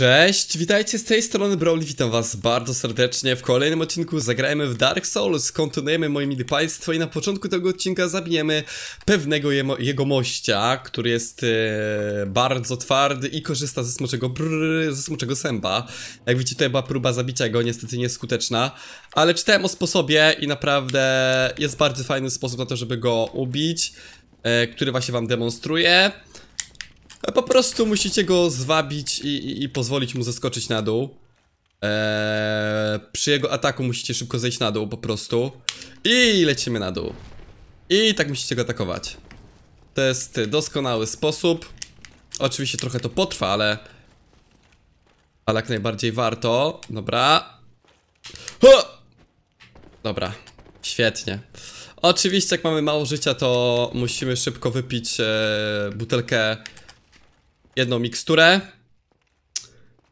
Cześć, witajcie z tej strony Brooule, witam was bardzo serdecznie. W kolejnym odcinku zagrajmy w Dark Souls, kontynuujemy, moi mili państwo, i na początku tego odcinka zabijemy pewnego jegomościa, który jest bardzo twardy i korzysta ze smoczego Semba. Jak widzicie, tutaj była próba zabicia go, niestety nieskuteczna, ale czytałem o sposobie i naprawdę jest bardzo fajny sposób na to, żeby go ubić, który właśnie wam demonstruję. Po prostu musicie go zwabić i pozwolić mu zeskoczyć na dół. Przy jego ataku musicie szybko zejść na dół po prostu. I lecimy na dół. I tak musicie go atakować. To jest doskonały sposób. Oczywiście trochę to potrwa, ale jak najbardziej warto. Dobra. Ho! Dobra, świetnie. Oczywiście jak mamy mało życia, to musimy szybko wypić butelkę, jedną miksturę.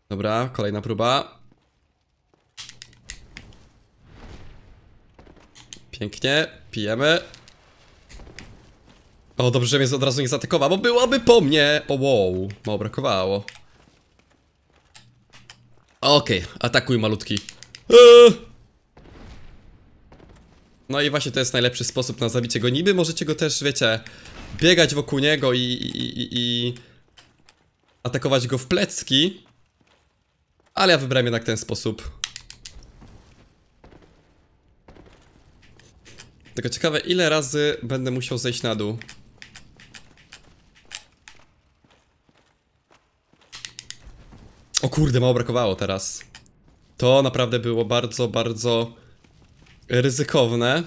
Dobra, kolejna próba. Pięknie, pijemy. O, dobrze, że mnie od razu nie zaatakował, bo byłaby po mnie. O, wow, mało brakowało. Okej, atakuj, malutki. No i właśnie to jest najlepszy sposób na zabicie go. Niby możecie go też, wiecie, biegać wokół niego i atakować go w plecki, ale ja wybrałem jednak ten sposób. Tylko ciekawe, ile razy będę musiał zejść na dół. O kurde, mało brakowało teraz. To naprawdę było bardzo, bardzo ryzykowne.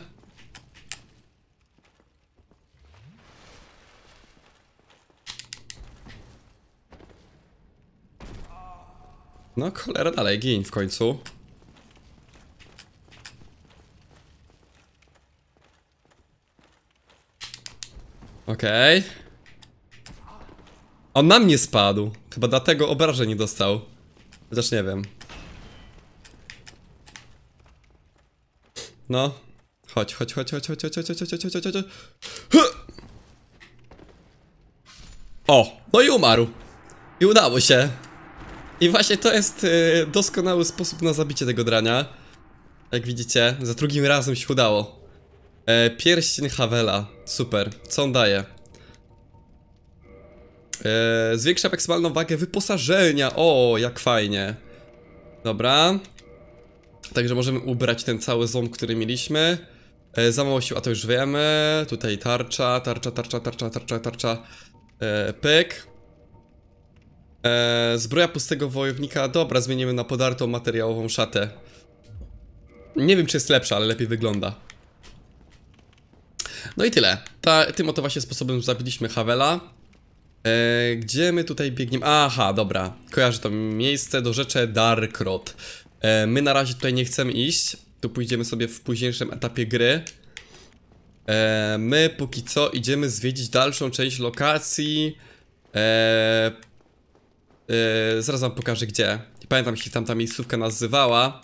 No cholera, dalej, gin w końcu. Okej. On na mnie spadł. Chyba dlatego obrażeń nie dostał. Chociaż nie wiem. No. Chodź. O! No i umarł. I udało się. I właśnie to jest doskonały sposób na zabicie tego drania. Jak widzicie, za drugim razem się udało. Pierścień Havela, super, co on daje? Zwiększa maksymalną wagę wyposażenia, o jak fajnie. Dobra. Także możemy ubrać ten cały złom, który mieliśmy. Za mało sił, a to już wiemy. Tutaj tarcza. Pyk. Zbroja pustego wojownika, dobra, zmienimy na podartą materiałową szatę. Nie wiem, czy jest lepsza, ale lepiej wygląda. No i tyle. Tym oto właśnie sposobem zabiliśmy Havela. Gdzie my tutaj biegniemy? Aha, dobra, kojarzę to miejsce do rzeczy Darkroot. My na razie tutaj nie chcemy iść. Tu pójdziemy sobie w późniejszym etapie gry. My póki co idziemy zwiedzić dalszą część lokacji. Zaraz wam pokażę gdzie. Nie pamiętam, jak się tamta miejscówka nazywała,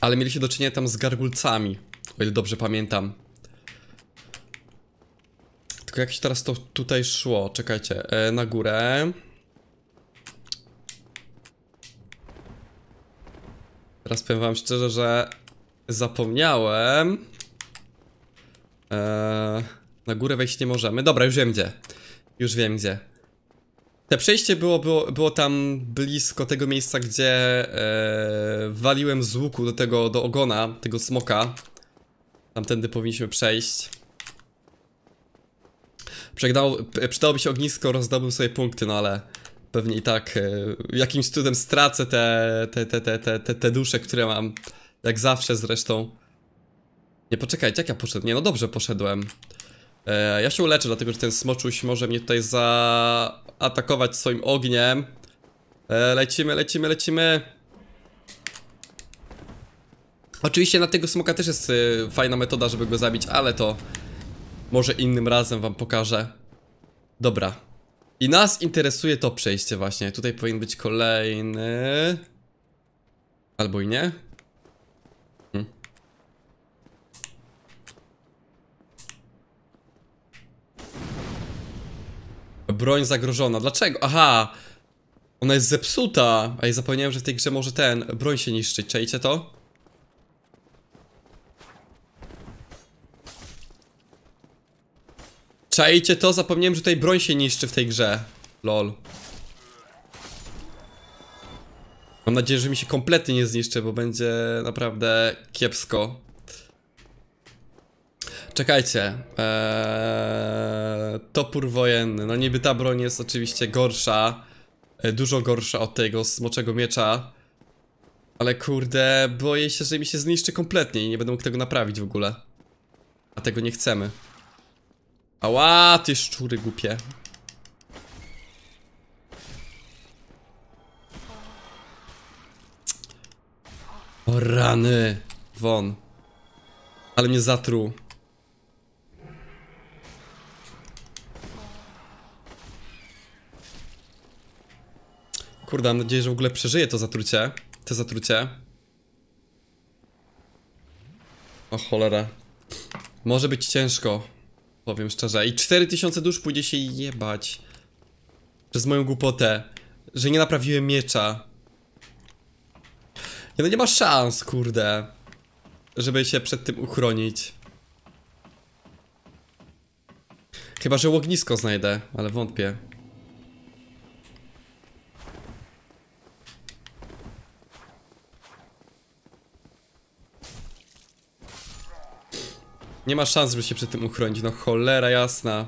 ale mieliśmy do czynienia tam z gargulcami, o ile dobrze pamiętam. Tylko jak się teraz to tutaj szło? Czekajcie, na górę. Teraz powiem wam szczerze, że zapomniałem. Na górę wejść nie możemy. Dobra, już wiem gdzie. Już wiem gdzie. Te przejście było tam blisko tego miejsca, gdzie waliłem z łuku do ogona, tego smoka. Tamtędy powinniśmy przejść. Przydałoby się ognisko, rozdałbym sobie punkty, no ale pewnie i tak jakimś cudem stracę te dusze, które mam. Jak zawsze zresztą. Nie, poczekajcie, jak ja poszedłem? Nie, no dobrze poszedłem. Ja się uleczę, dlatego że ten smoczuś może mnie tutaj zaatakować swoim ogniem. Lecimy. Oczywiście na tego smoka też jest fajna metoda, żeby go zabić, ale to może innym razem wam pokażę. Dobra. I nas interesuje to przejście właśnie. Tutaj powinien być kolejny. Albo i nie. Broń zagrożona. Dlaczego? Aha! Ona jest zepsuta! A ja zapomniałem, że w tej grze może broń się niszczyć. Czajcie to? Czajcie to? Zapomniałem, że tutaj broń się niszczy w tej grze. Lol. Mam nadzieję, że mi się kompletnie nie zniszczy, bo będzie naprawdę kiepsko. Czekajcie. Topór wojenny. No niby ta broń jest oczywiście gorsza. Dużo gorsza od tego smoczego miecza. Ale kurde, boję się, że mi się zniszczy kompletnie i nie będę mógł tego naprawić w ogóle. A tego nie chcemy. Ała, ty szczury głupie. O rany. Won. Ale mnie zatruł. Kurde, mam nadzieję, że w ogóle przeżyję to zatrucie. O cholera. Może być ciężko, powiem szczerze. I 4000 dusz pójdzie się jebać przez moją głupotę, że nie naprawiłem miecza. No nie ma szans, kurde, żeby się przed tym uchronić. Chyba że ognisko znajdę, ale wątpię. Nie ma szans, żeby się przed tym uchronić, no cholera jasna.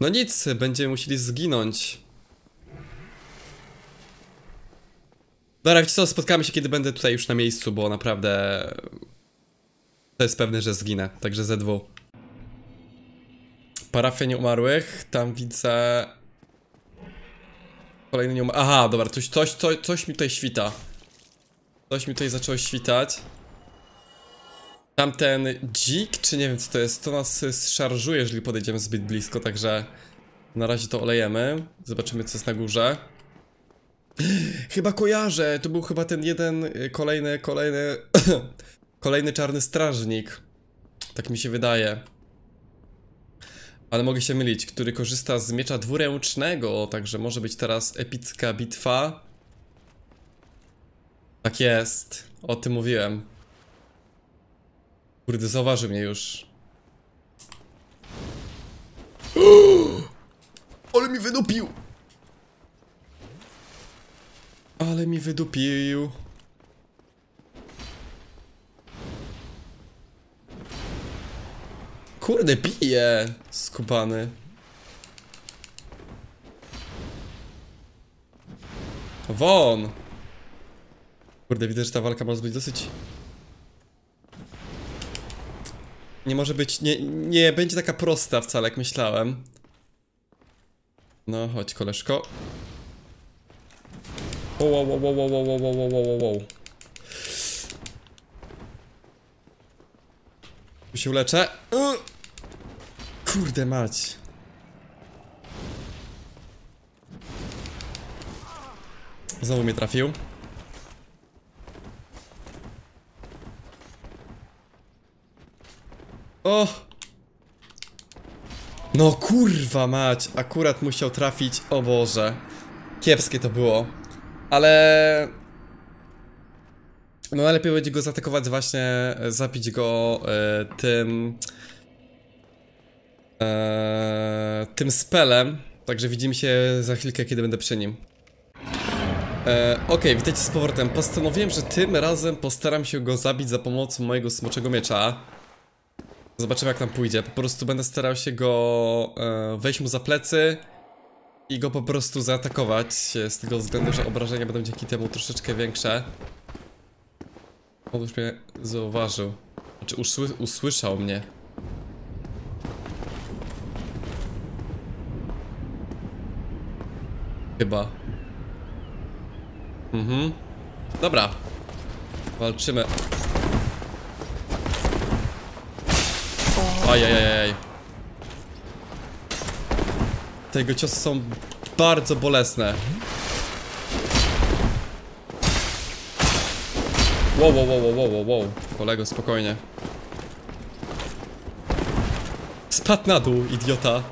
No nic, będziemy musieli zginąć. Dobra, wiecie co, spotkamy się, kiedy będę tutaj już na miejscu, bo naprawdę to jest pewne, że zginę, także ZW. Parafia Nieumarłych, tam widzę... Kolejny nieumarły... Aha, dobra, coś mi tutaj świta. Coś mi tutaj zaczęło świtać. Tamten dzik, czy nie wiem co to jest, to nas zszarżuje, jeżeli podejdziemy zbyt blisko, także na razie to olejemy. Zobaczymy, co jest na górze. Chyba kojarzę, to był chyba ten jeden kolejny czarny strażnik. Tak mi się wydaje. Ale mogę się mylić, który korzysta z miecza dwuręcznego, także może być teraz epicka bitwa. Tak jest, o tym mówiłem. Kurde, zauważył mnie już. Ale mi wydupił! Kurde, bije! Skubany. Won! Kurde, widzę, że ta walka może być dosyć... Nie może być... Nie będzie taka prosta wcale, jak myślałem. No, chodź koleżko. Wow. Tu się uleczę. Kurde mać. Znowu mnie trafił. O! No kurwa mać. Akurat musiał trafić. O Boże. Kiepskie to było. Ale... No najlepiej będzie go zaatakować właśnie, zabić go tym spelem. Także widzimy się za chwilkę, kiedy będę przy nim. Okej, witajcie z powrotem. Postanowiłem, że tym razem postaram się go zabić za pomocą mojego smoczego miecza. Zobaczymy, jak nam pójdzie. Po prostu będę starał się go wejść mu za plecy i go po prostu zaatakować, z tego względu, że obrażenia będą dzięki temu troszeczkę większe. On już mnie zauważył. Znaczy usłyszał mnie. Chyba. Dobra. Walczymy. Ajajajaj. Te jego ciosy są bardzo bolesne. Wow. Kolego, spokojnie. spadł na dół, idiota.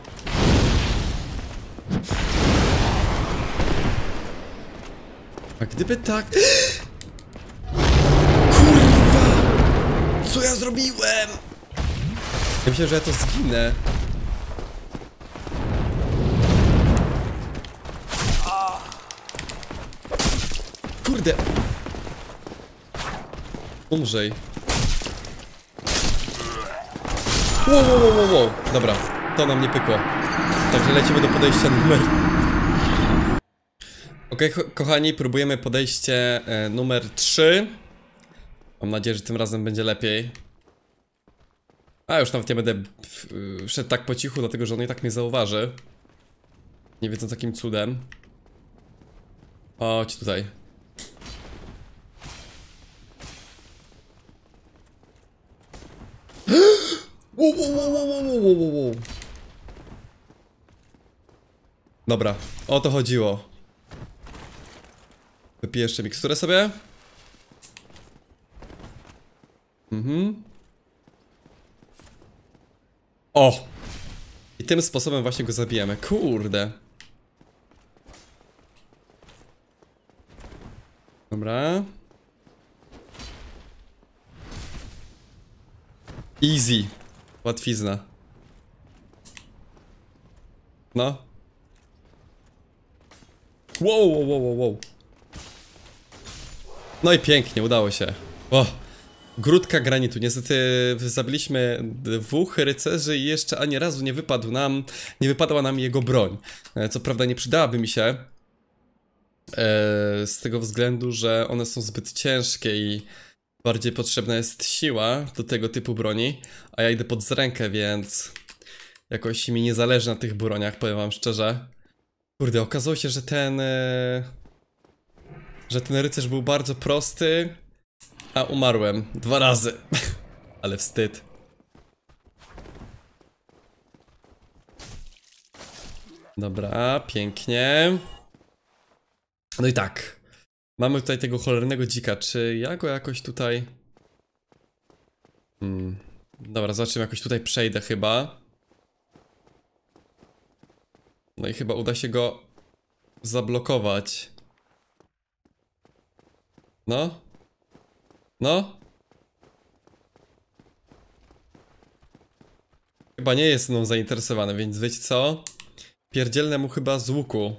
A gdyby tak... Kurwa! Co ja zrobiłem? Ja myślę, że ja to zginę. Kurde! Umrzej. Wow. Dobra, to nam nie pykło. Także lecimy do podejścia numer... Okej, kochani, próbujemy podejście numer 3. Mam nadzieję, że tym razem będzie lepiej. A już nawet nie będę szedł tak po cichu, dlatego że on i tak mnie zauważy. Nie wiedząc jakim cudem. Chodź tutaj. Dobra, o to chodziło. Wypiję jeszcze miksturę sobie. O! I tym sposobem właśnie go zabijemy. Kurde. Dobra. Easy. Łatwizna. No. Wow. No i pięknie, udało się. O, grudka granitu. Niestety zabiliśmy dwóch rycerzy i jeszcze ani razu nie wypadł nam, nie wypadła nam jego broń. Co prawda nie przydałaby mi się. Z tego względu, że one są zbyt ciężkie i bardziej potrzebna jest siła do tego typu broni. A ja idę pod zrękę, więc jakoś mi nie zależy na tych broniach, powiem wam szczerze. Kurde, okazało się, że ten rycerz był bardzo prosty, a umarłem 2 razy. Ale wstyd. Dobra, pięknie. No i tak. Mamy tutaj tego cholernego dzika. Czy ja go jakoś tutaj... Dobra, zobaczymy, jakoś tutaj przejdę chyba. No i chyba uda się go zablokować. No. No. Chyba nie jest mną zainteresowany, więc wiecie co? Pierdzielnę mu chyba z łuku.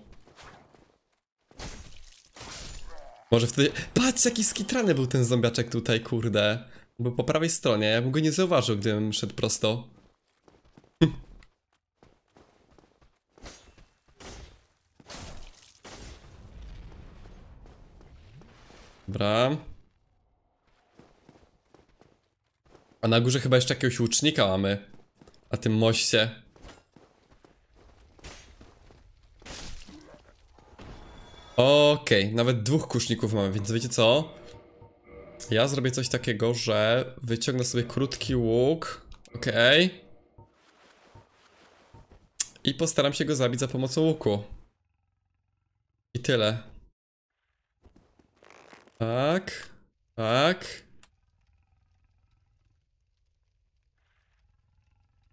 Może wtedy... Patrz, jaki skitrany był ten zombiaczek tutaj, kurde. Był po prawej stronie, ja bym go nie zauważył, gdybym szedł prosto. Dobra. A na górze chyba jeszcze jakiegoś łucznika mamy. Na tym moście. Okej, nawet 2 kuszników mamy, więc wiecie co? Ja zrobię coś takiego, że wyciągnę sobie krótki łuk. Okej. I postaram się go zabić za pomocą łuku. I tyle. Tak. Tak.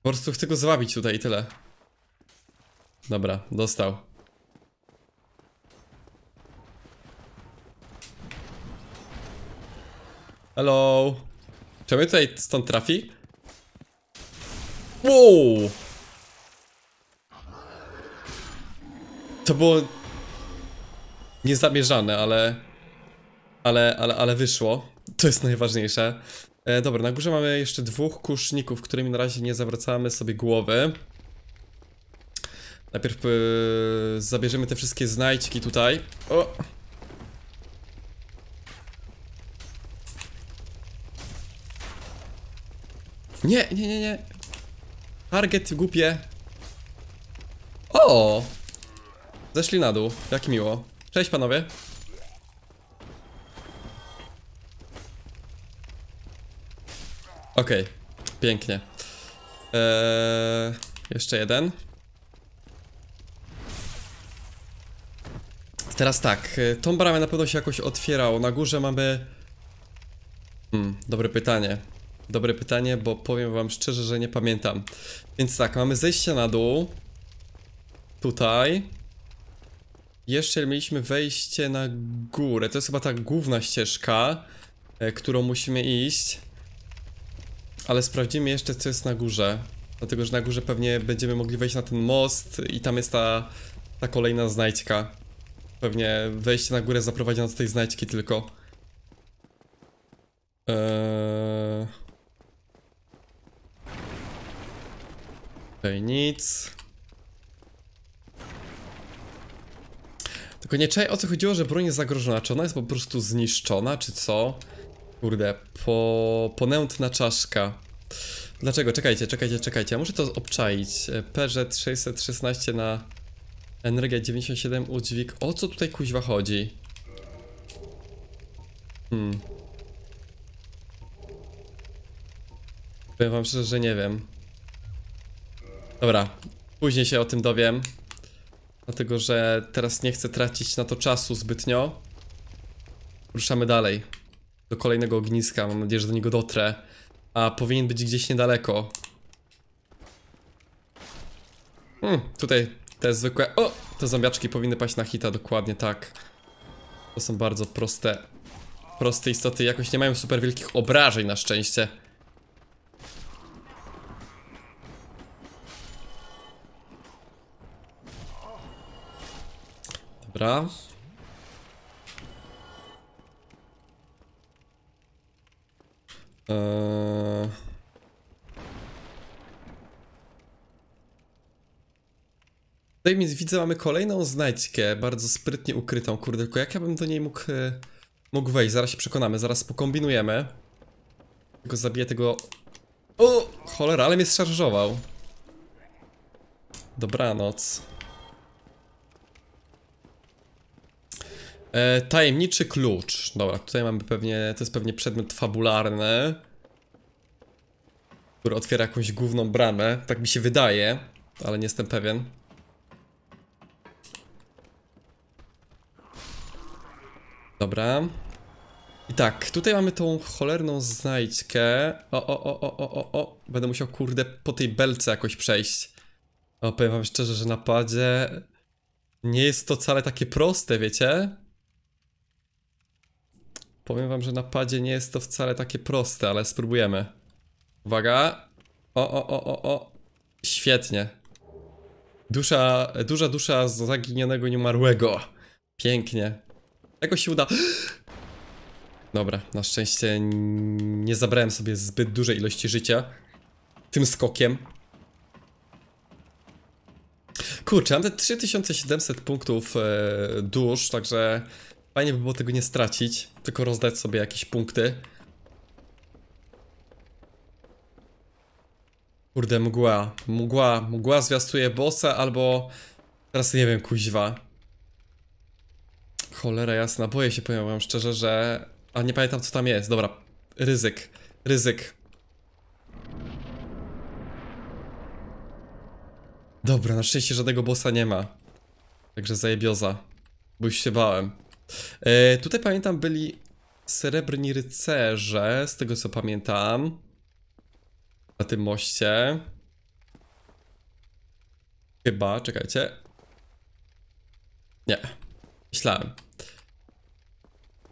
Po prostu chcę go zwabić tutaj i tyle. Dobra, dostał. Hello. Czy mnie tutaj stąd trafi? Wow! To było... niezamierzane, ale wyszło. To jest najważniejsze. Dobra, na górze mamy jeszcze 2 kuszników, którymi na razie nie zawracamy sobie głowy. Najpierw zabierzemy te wszystkie znajdźki tutaj. O! Nie. Target, głupie. O! Zeszli na dół, jak miło. Cześć panowie. Okej, pięknie. Jeszcze jeden. Teraz tak, tą bramę na pewno się jakoś otwierało. Na górze mamy... dobre pytanie. Dobre pytanie, bo powiem wam szczerze, że nie pamiętam. Więc tak, mamy zejście na dół. Tutaj. Jeszcze mieliśmy wejście na górę. To jest chyba ta główna ścieżka, którą musimy iść. Ale sprawdzimy jeszcze, co jest na górze. Dlatego, że na górze pewnie będziemy mogli wejść na ten most i tam jest ta kolejna znajdźka. Pewnie wejście na górę zaprowadzi nas do tej znajdźki tylko. Tutaj nic. Tylko nie czaję, o co chodziło, że broń jest zagrożona. Czy ona jest po prostu zniszczona, czy co? Kurde, ponętna czaszka. Dlaczego? Czekajcie. Ja muszę to obczaić. Perzet 616 na energia 97, udźwig. O co tutaj kuźwa chodzi? Powiem wam szczerze, że nie wiem. Dobra, później się o tym dowiem. Dlatego, że teraz nie chcę tracić na to czasu zbytnio. Ruszamy dalej. Do kolejnego ogniska, mam nadzieję, że do niego dotrę. A powinien być gdzieś niedaleko. Tutaj te zwykłe... O! Te zombiaczki powinny paść na hita, dokładnie tak. To są bardzo proste istoty, jakoś nie mają super wielkich obrażeń na szczęście. Dobra. Tutaj widzę, mamy kolejną znajdźkę, bardzo sprytnie ukrytą. Kurde, tylko jak ja bym do niej mógł wejść? Zaraz się przekonamy, zaraz pokombinujemy. Tylko zabiję tego... O! Cholera, ale mnie zszarżował. Dobranoc. Tajemniczy klucz. Dobra, tutaj mamy pewnie... To jest pewnie przedmiot fabularny, który otwiera jakąś główną bramę. Tak mi się wydaje, ale nie jestem pewien. Dobra. I tak, tutaj mamy tą cholerną znajdźkę. O. Będę musiał, kurde, po tej belce jakoś przejść. O, powiem wam szczerze, że na padzie nie jest to wcale takie proste, wiecie? Powiem wam, że na padzie nie jest to wcale takie proste, ale spróbujemy. Uwaga. O. Świetnie. Duża dusza z zaginionego nieumarłego. Pięknie. Jakoś się uda. Dobra, na szczęście nie zabrałem sobie zbyt dużej ilości życia tym skokiem. Kurczę, mam te 3700 punktów dusz, także fajnie by było tego nie stracić, tylko rozdać sobie jakieś punkty. Kurde, mgła zwiastuje bossa albo... Teraz nie wiem, kuźwa. Cholera jasna, boję się, powiem wam szczerze, że... A nie pamiętam, co tam jest, dobra. Ryzyk. Dobra, na szczęście żadnego bossa nie ma. Także zajebioza. Bo już się bałem. Tutaj pamiętam, byli srebrni rycerze, z tego co pamiętam. Na tym moście. Chyba, czekajcie. Nie. Myślałem.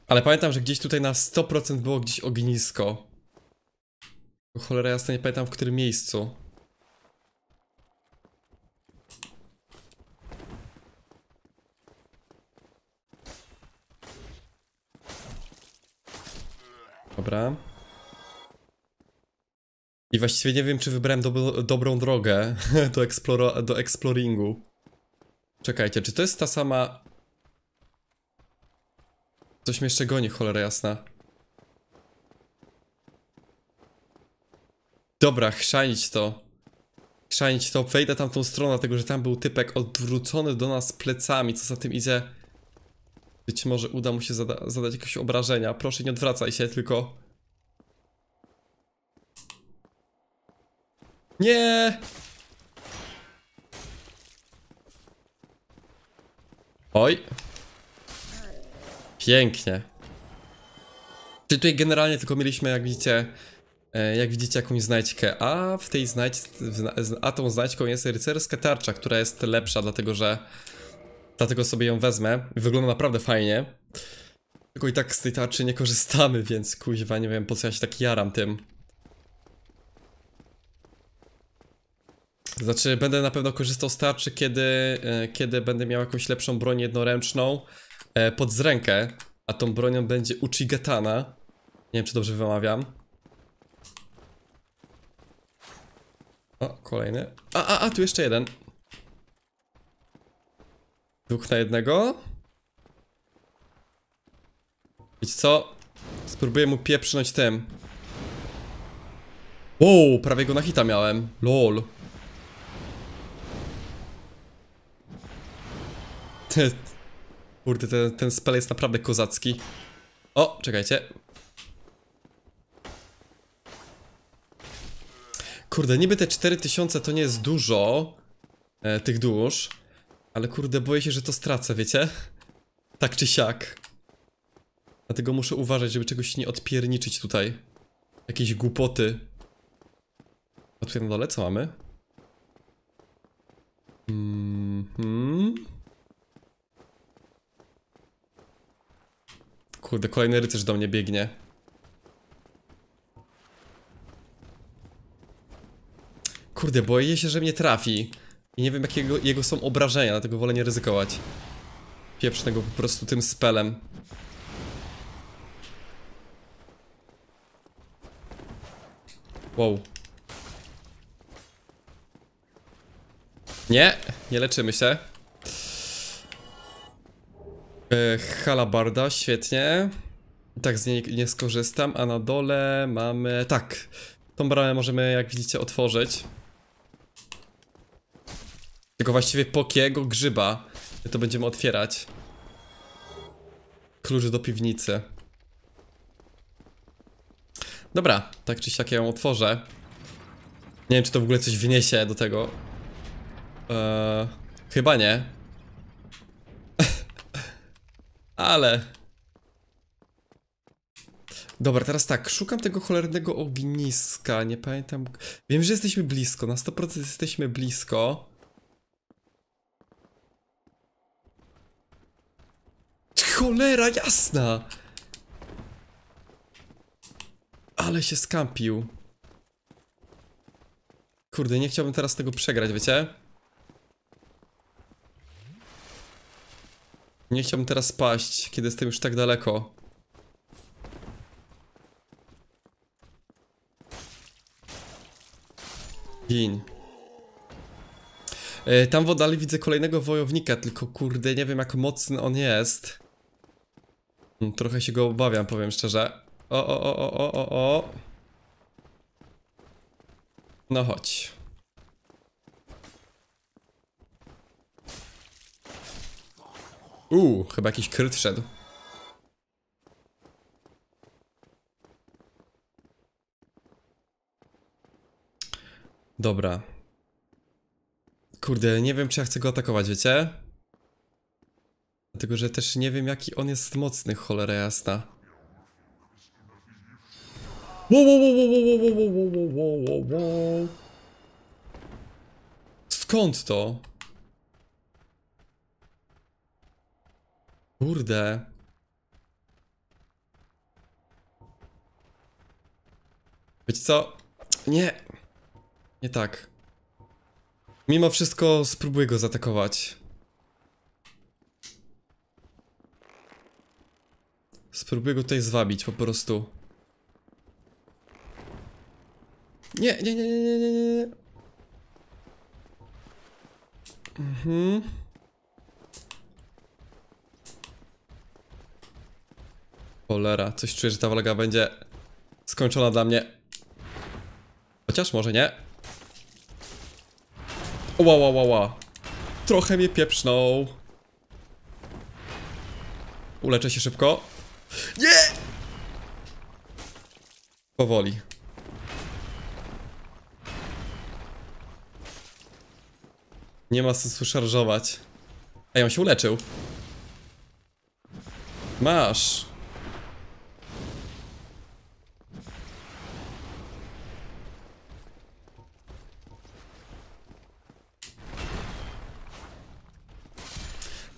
Ale pamiętam, że gdzieś tutaj na 100% było gdzieś ognisko. Cholera jasna, nie pamiętam, w którym miejscu. Dobra. I właściwie nie wiem, czy wybrałem dobrą drogę do exploringu. Czekajcie, czy to jest ta sama... Coś mnie jeszcze goni, cholera jasna. Dobra, chrzanić to. Wejdę tamtą stronę, dlatego że tam był typek odwrócony do nas plecami. Co za tym idzie? Być może uda mu się zadać jakieś obrażenia. Proszę, nie odwracaj się, tylko... Nie! Oj. Pięknie. Czyli tutaj generalnie tylko mieliśmy, jak widzicie, jak widzicie, jakąś znajdźkę, a w tej tą znajdźką jest rycerska tarcza, która jest lepsza, dlatego sobie ją wezmę. Wygląda naprawdę fajnie. Tylko i tak z tej tarczy nie korzystamy, więc kuźwa, nie wiem po co ja się tak jaram tym. Znaczy, będę na pewno korzystał z tarczy, kiedy będę miał jakąś lepszą broń jednoręczną pod zrękę. A tą bronią będzie Uchigetana. Nie wiem, czy dobrze wymawiam. O, kolejny. A, tu jeszcze jeden. Dwóch na jednego. Wiecie co? Spróbuję mu pieprznąć tym. Wow, prawie go na hita miałem. Lol. Kurde, ten spell jest naprawdę kozacki. O, czekajcie. Kurde, niby te 4000 to nie jest dużo tych dusz. Ale kurde, boję się, że to stracę, wiecie? Tak czy siak. Dlatego muszę uważać, żeby czegoś nie odpierniczyć tutaj. Jakieś głupoty. A tutaj na dole co mamy? Kurde, kolejny rycerz do mnie biegnie. Kurde, boję się, że mnie trafi. I nie wiem, jakie jego są obrażenia, dlatego wolę nie ryzykować. Pieprzę go po prostu tym spelem. Wow. Nie, nie leczymy się. Halabarda, świetnie. I tak z niej nie skorzystam, a na dole mamy... Tak, tą bramę możemy, jak widzicie, otworzyć. Tylko właściwie po jakiego grzyba to będziemy otwierać. Klucz do piwnicy. Dobra, tak czy siak ja ją otworzę. Nie wiem, czy to w ogóle coś wniesie do tego. Chyba nie. Ale... Dobra, teraz tak, szukam tego cholernego ogniska, nie pamiętam... Wiem, że jesteśmy blisko, na 100% jesteśmy blisko. Cholera jasna! Ale się skampił. Kurde, nie chciałbym teraz tego przegrać, wiecie? Nie chciałbym teraz paść, kiedy jestem już tak daleko. Gin. Tam w oddali widzę kolejnego wojownika, tylko kurde, nie wiem jak mocny on jest. Trochę się go obawiam, powiem szczerze. O. No chodź. Chyba jakiś kryt wszedł. Dobra. Kurde, nie wiem, czy ja chcę go atakować, wiecie? Dlatego, że też nie wiem, jaki on jest mocny, cholera jasna. Wow. Skąd to? Kurde. Wiecie co? Nie. Nie tak. Mimo wszystko spróbuję go zaatakować. Spróbuję go tutaj zwabić po prostu. Nie. Cholera, coś czuję, że ta walka będzie skończona dla mnie. Chociaż może nie. Ła. Trochę mnie pieprznął. Uleczę się szybko. Nie! Powoli. Nie ma sensu szarżować. Ej, on się uleczył. Masz.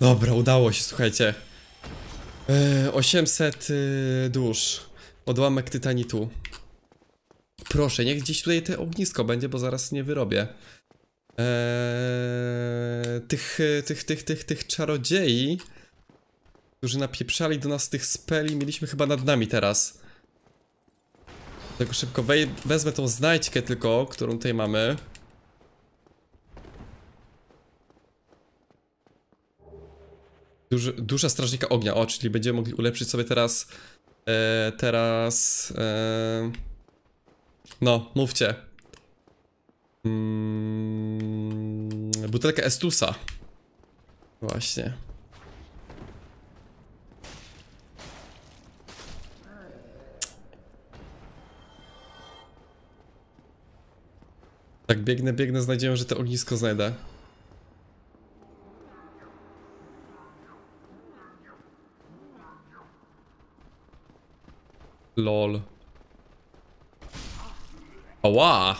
Dobra, udało się, słuchajcie. 800 dusz. Odłamek tytanitu. Proszę, niech gdzieś tutaj te ognisko będzie, bo zaraz nie wyrobię. Tych czarodziei, którzy napieprzali do nas tych speli, mieliśmy chyba nad nami teraz. Tylko szybko wezmę tą znajdźkę tylko, którą tutaj mamy. Dusza strażnika ognia, o, czyli będziemy mogli ulepszyć sobie teraz no, mówcie. Butelkę Estusa. Właśnie. Tak, biegnę z nadzieją, że to ognisko znajdę. LOL. Ała!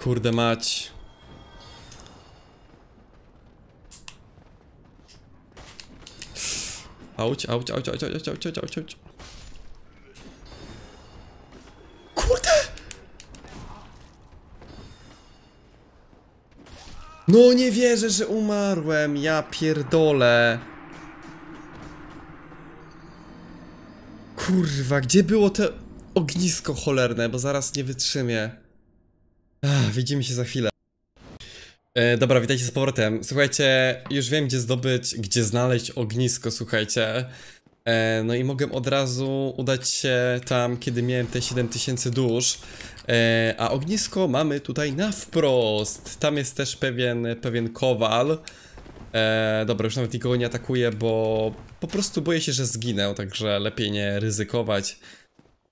Kurde mać. Auć. Kurde! No nie wierzę, że umarłem, ja pierdolę. Kurwa, gdzie było to ognisko cholerne, bo zaraz nie wytrzymię. Ach, widzimy się za chwilę. Dobra, witajcie z powrotem. Słuchajcie, już wiem gdzie znaleźć ognisko, słuchajcie. No i mogłem od razu udać się tam, kiedy miałem te 7000 dusz. A ognisko mamy tutaj na wprost. Tam jest też pewien kowal. Dobra, już nawet nikogo nie atakuję, bo po prostu boję się, że zginę, także lepiej nie ryzykować.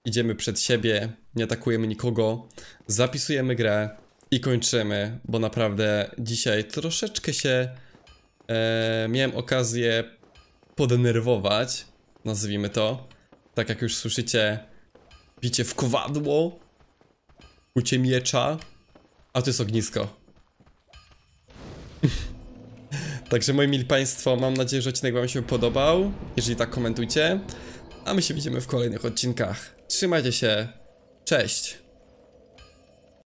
Idziemy przed siebie, nie atakujemy nikogo, zapisujemy grę i kończymy, bo naprawdę dzisiaj troszeczkę się miałem okazję podenerwować, nazwijmy to. Tak jak już słyszycie, bicie w kowadło, kucie miecza, a to jest ognisko. Także moi mili państwo, mam nadzieję, że odcinek wam się podobał. Jeżeli tak, komentujcie, a my się widzimy w kolejnych odcinkach. Trzymajcie się, cześć!